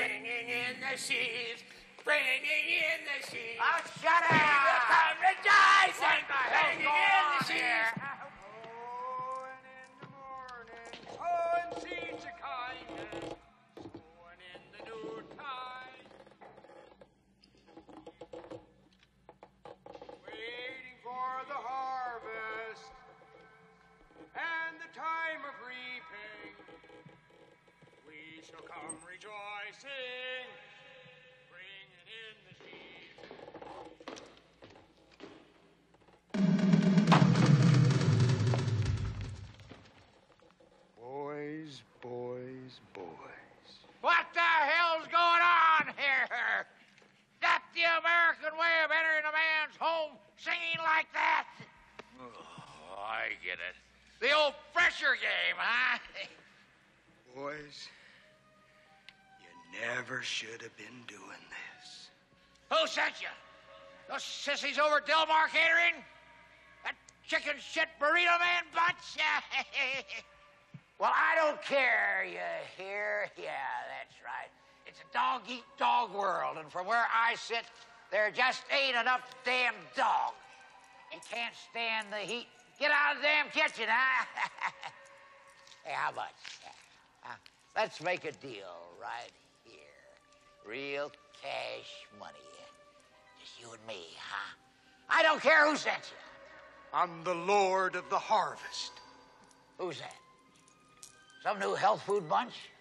bringing in the sheaves, bringing in the sheaves. Oh, shut up! People come rejoicing, bringing in the sheaves. Oh, and in the morning, oh, and seeds of kindness, oh, and in the new time. Waiting for the harvest and the time of reaping. We shall come rejoicing, bringing in the sheaves. Boys, boys, boys. What the hell's going on here? That's the American way of entering a man's home, singing like that. Oh, I get it. The old pressure game, huh? Boys, you never should have been doing this. Who sent you? Those sissies over at Delmar Catering? That chicken shit burrito man butts? Well, I don't care, you hear? Yeah, that's right. It's a dog-eat-dog world, and from where I sit, there just ain't enough damn dog. You can't stand the heat. Get out of the damn kitchen, huh? Hey, how much? Let's make a deal right here. Real cash money. Just you and me, huh? I don't care who sent you. I'm the Lord of the Harvest. Who's that? Some new health food bunch?